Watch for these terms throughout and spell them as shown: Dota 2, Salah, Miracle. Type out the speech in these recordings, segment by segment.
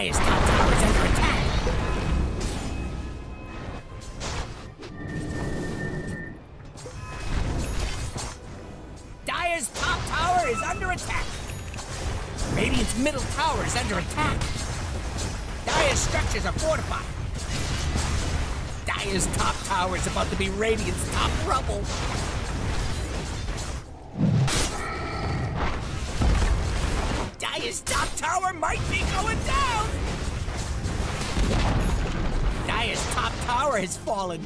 Dyer's top tower is under attack! Dyer's top tower is under attack! Radiant's middle tower is under attack! Dyer's structures are fortified! Dyer's top tower is about to be Radiant's top rubble! Dyer's top tower might be going down! Dyer's top tower has fallen.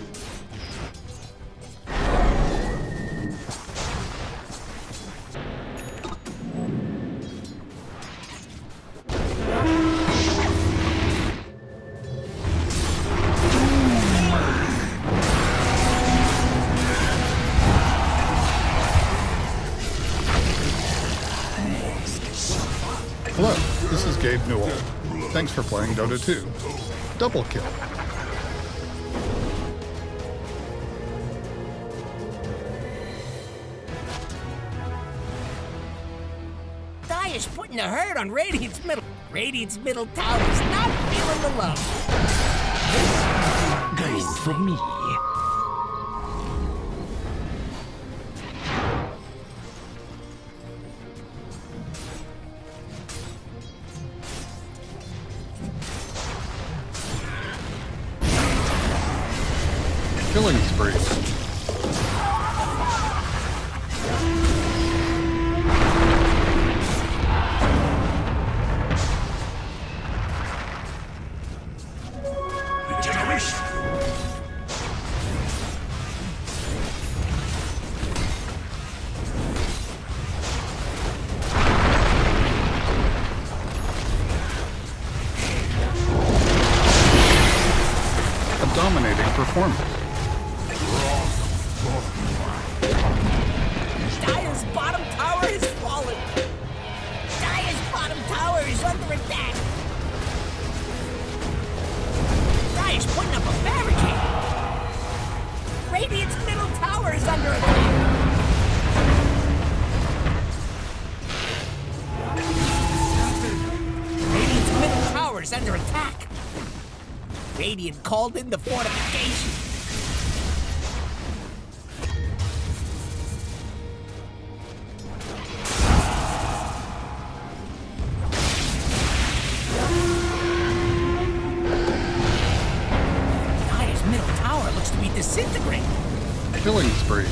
Newell. Thanks for playing Dota 2. Double kill. Dyer's putting a hurt on Radiant's middle. Radiant's middle tower is not feeling the love. This goes for me. Killing spree. Regeneration. A dominating performance. Putting up a barricade. Radiant's middle tower is under attack. Radiant's middle tower is under attack. Radiant called in the fortification. Disintegrate. Killing spree.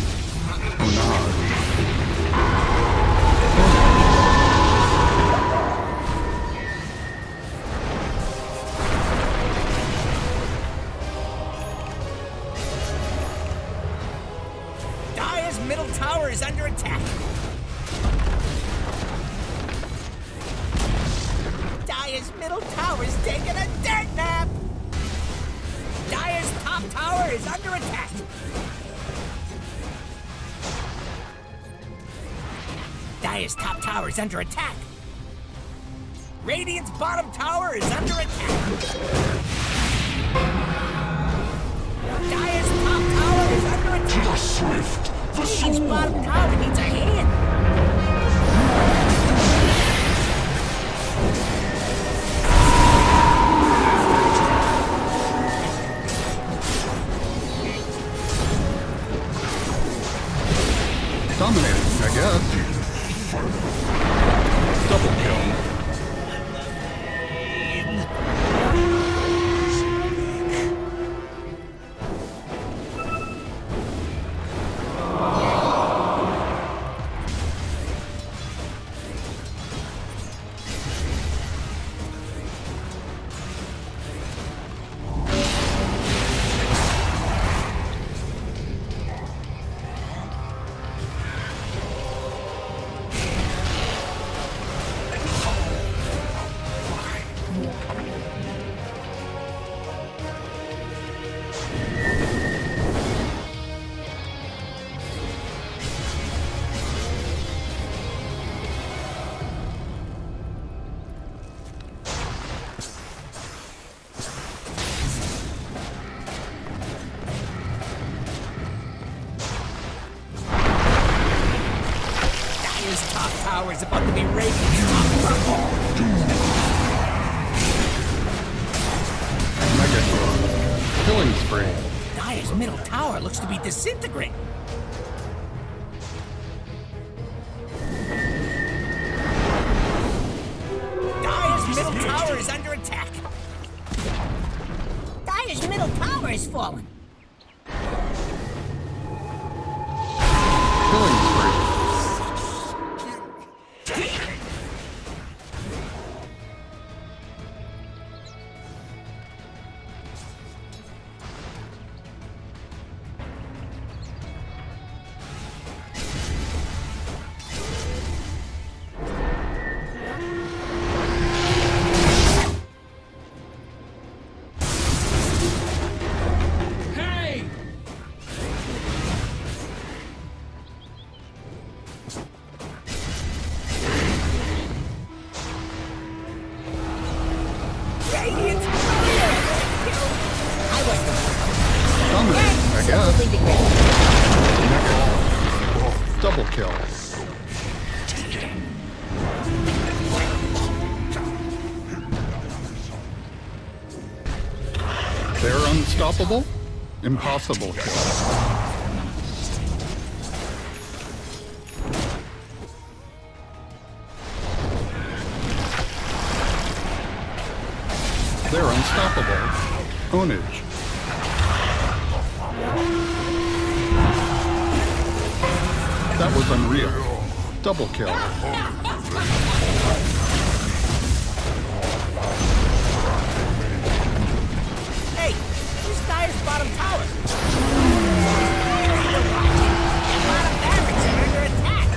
Dyer's middle tower is under attack. Dyer's middle tower is taking a dead nap. Dyer's top tower is under attack! Dyer's top tower is under attack! Radiant's bottom tower is under attack! Dyer's top tower is under attack! The swift, the Radiant's bottom tower needs a hand! Dominating, I guess. Double kill. Top tower is about to be raised. killing spree. Dire's middle tower looks to be disintegrating. Dire's middle tower is under attack. Dire's middle tower is falling. Double kill. They're unstoppable? Impossible kill. They're unstoppable. Ownage. That was unreal. Double kill. Hey, who's Dire's bottom tower?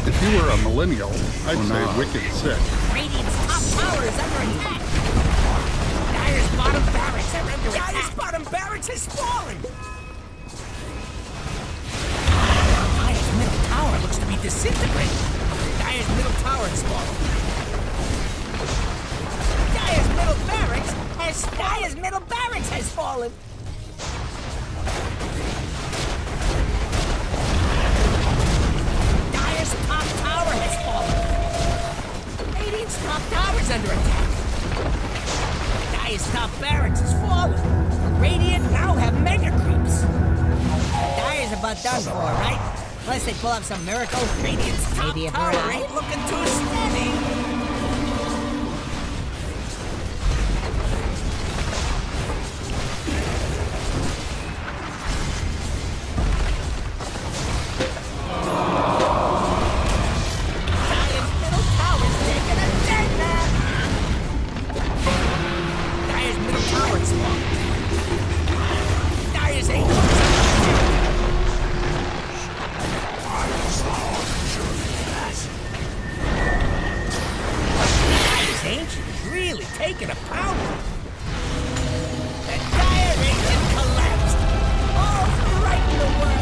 If you were a millennial, I'd say wicked sick. Radiant's top tower is under attack. Dire's bottom barracks are under attack. Dire's bottom barracks has fallen. Tower looks to be disintegrating. Dire's middle tower is falling. Dire's middle barracks has fallen. Dire's top tower has fallen. Radiant's top tower is under attack. Dire's top barracks has fallen. Radiant now have mega creeps. Dire's about done for, right? Unless they pull up some miracle, Radiant's top tower ain't looking too steady. Dire's middle tower's taking a dead nap. Dire's middle tower's long. Dire's eight. Taking a pound. The Dire Ancient collapsed. All right in the world.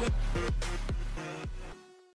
With